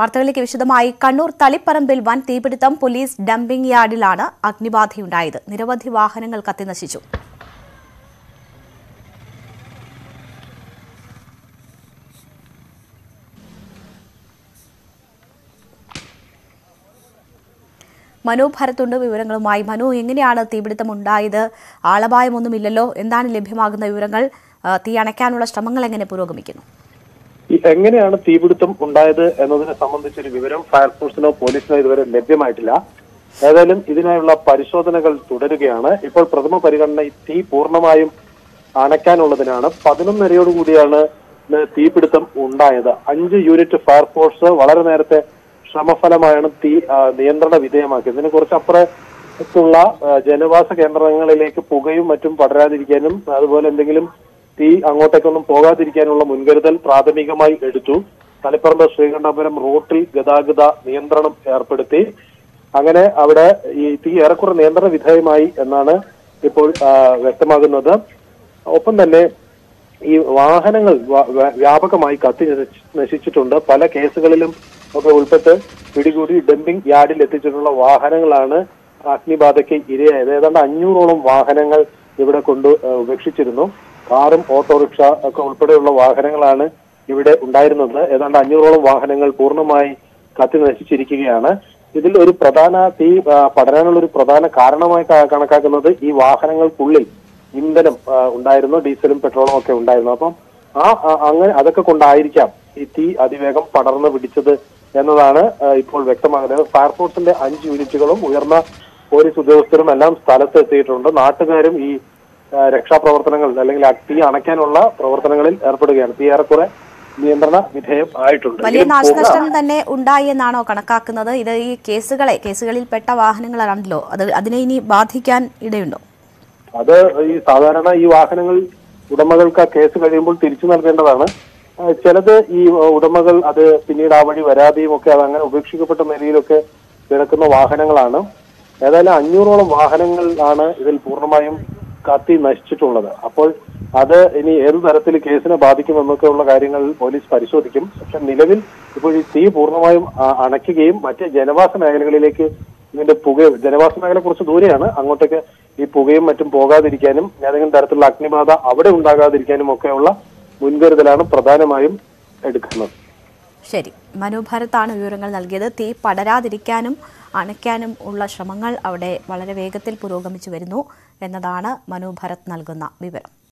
വാർത്തകളിലേക്ക് വിശദമായി കണ്ണൂർ തളിപ്പറമ്പിൽ വൻ തീപിടുത്തം പോലീസ് ഡംപിംഗ് യാർഡിലാണ് അഗ്നിബാധയുണ്ടായത്. നിരവധി വാഹനങ്ങൾ കത്തിനശിച്ചു. മനു ഭരത്തുണ്ട് വിവരങ്ങളുമായി. മനു, എങ്ങനെയാണ് തീപിടുത്തം ഉണ്ടായത്? ആളപായമൊന്നുമില്ലല്ലോ, എന്താണ് ലഭ്യമാകുന്ന വിവരങ്ങൾ? തീ അണയ്ക്കാനുള്ള ശ്രമങ്ങൾ എങ്ങനെ പുരോഗമിക്കുന്നു? എങ്ങനെയാണ് തീപിടുത്തം ഉണ്ടായത് എന്നതിനെ സംബന്ധിച്ചൊരു വിവരം ഫയർഫോഴ്സിനോ പോലീസിനോ ഇതുവരെ ലഭ്യമായിട്ടില്ല. ഏതായാലും ഇതിനായുള്ള പരിശോധനകൾ തുടരുകയാണ്. ഇപ്പോൾ പ്രഥമ പരിഗണന തീ പൂർണ്ണമായും അണയ്ക്കാനുള്ളതിനാണ്. 11:30 തീപിടുത്തം ഉണ്ടായത്. 5 യൂണിറ്റ് ഫയർഫോഴ്സ് വളരെ നേരത്തെ ശ്രമഫലമായാണ് തീ നിയന്ത്രണ വിധേയമാക്കിയത്. ഇതിന് കുറച്ചപ്പുറത്തുള്ള ജനവാസ കേന്ദ്രങ്ങളിലേക്ക് പുകയും മറ്റും പടരാതിരിക്കാനും അതുപോലെ എന്തെങ്കിലും തീ അങ്ങോട്ടേക്കൊന്നും പോകാതിരിക്കാനുള്ള മുൻകരുതൽ പ്രാഥമികമായി എടുത്തു. തളിപ്പറമ്പ് ശ്രീകണ്ഠാപുരം റൂട്ടിൽ ഗതാഗത നിയന്ത്രണം ഏർപ്പെടുത്തി. അങ്ങനെ അവിടെ ഈ തീ ഏറെക്കുറെ നിയന്ത്രണ വിധേയമായി എന്നാണ് ഇപ്പോൾ വ്യക്തമാകുന്നത്. ഒപ്പം തന്നെ ഈ വാഹനങ്ങൾ വ്യാപകമായി കത്തി നശിച്ചിട്ടുണ്ട്. പല കേസുകളിലും ഒക്കെ ഉൾപ്പെട്ട് പിടികൂടി ഡംപിംഗ് യാർഡിൽ എത്തിച്ചിട്ടുള്ള വാഹനങ്ങളാണ് അഗ്നിബാധയ്ക്ക് ഇരയായത്. ഏതാണ്ട് 500ഓളം വാഹനങ്ങൾ ഇവിടെ കൊണ്ട് ഉപേക്ഷിച്ചിരുന്നു. കാറും ഓട്ടോറിക്ഷ ഒക്കെ ഉൾപ്പെടെയുള്ള വാഹനങ്ങളാണ് ഇവിടെ ഉണ്ടായിരുന്നത്. ഏതാണ്ട് 500ഓളം വാഹനങ്ങൾ പൂർണ്ണമായി കത്തി നശിച്ചിരിക്കുകയാണ്. ഇതിൽ ഒരു പ്രധാന തീ പടരാനുള്ള ഒരു പ്രധാന കാരണമായി കണക്കാക്കുന്നത് ഈ വാഹനങ്ങൾക്കുള്ളിൽ ഇന്ധനം ഉണ്ടായിരുന്നു, ഡീസലും പെട്രോളും ഒക്കെ ഉണ്ടായിരുന്നു. അപ്പം അങ്ങനെ അതൊക്കെ കൊണ്ടായിരിക്കാം ഈ തീ അതിവേഗം പടർന്നു പിടിച്ചത് എന്നതാണ് ഇപ്പോൾ വ്യക്തമാകുന്നത്. ഫയർഫോഴ്സിന്റെ 5 യൂണിറ്റുകളും ഉയർന്ന പോലീസ് ഉദ്യോഗസ്ഥരും എല്ലാം സ്ഥലത്ത് എത്തിയിട്ടുണ്ട്. നാട്ടുകാരും ഈ രക്ഷാപ്രവർത്തനങ്ങൾ അല്ലെങ്കിൽ തീ അണയ്ക്കാനുള്ള പ്രവർത്തനങ്ങളിൽ ഏർപ്പെടുകയാണ്. തീ ഏറെക്കുറെ നിയന്ത്രണ വിധേയം ആയിട്ടുണ്ട്. വലിയ നാശനഷ്ടം തന്നെ ഉണ്ടായി എന്നാണോ കണക്കാക്കുന്നത്? ഇത് ഈ കേസുകളിൽപ്പെട്ട വാഹനങ്ങളാണല്ലോ, അതിനെ ഇനി ബാധിക്കാൻ ഇടയുണ്ടോ? അത് ഈ സാധാരണ ഈ വാഹനങ്ങൾ ഉടമകൾക്ക് ആ കേസ് കഴിയുമ്പോൾ തിരിച്ചു നൽകേണ്ടതാണ്. ചിലത് ഈ ഉടമകൾ അത് പിന്നീട് ആ വഴി വരാതെയും ഒക്കെ അത് അങ്ങനെ ഉപേക്ഷിക്കപ്പെട്ട നിലയിലൊക്കെ കിടക്കുന്ന വാഹനങ്ങളാണ്. ഏതായാലും 500ഓളം വാഹനങ്ങൾ ആണ് ഇതിൽ പൂർണ്ണമായും കത്തി നശിച്ചിട്ടുള്ളത്. അപ്പോൾ അത് ഇനി ഏത് തരത്തിൽ കേസിനെ ബാധിക്കുമെന്നൊക്കെ ഉള്ള കാര്യങ്ങൾ പോലീസ് പരിശോധിക്കും. പക്ഷെ നിലവിൽ ഇപ്പോൾ ഈ തീ പൂർണ്ണമായും അണയ്ക്കുകയും മറ്റ് ജനവാസ മേഖലകളിലേക്ക് ഇതിന്റെ പുക, ജനവാസ മേഖല കുറച്ച് ദൂരെയാണ്, അങ്ങോട്ടേക്ക് ഈ പുകയും മറ്റും പോകാതിരിക്കാനും ഏതെങ്കിലും തരത്തിലുള്ള അഗ്നിബാധ അവിടെ ഉണ്ടാകാതിരിക്കാനും ഒക്കെയുള്ള മുൻകരുതലാണ് പ്രധാനമായും എടുക്കുന്നത്. ശരി, മനു ഭരത്താണ് വിവരങ്ങൾ നൽകിയത്. തീ പടരാതിരിക്കാനും അണയ്ക്കാനും ഉള്ള ശ്രമങ്ങൾ അവിടെ വളരെ വേഗത്തിൽ പുരോഗമിച്ചു വരുന്നു എന്നതാണ് മനു ഭരത് നൽകുന്ന വിവരം.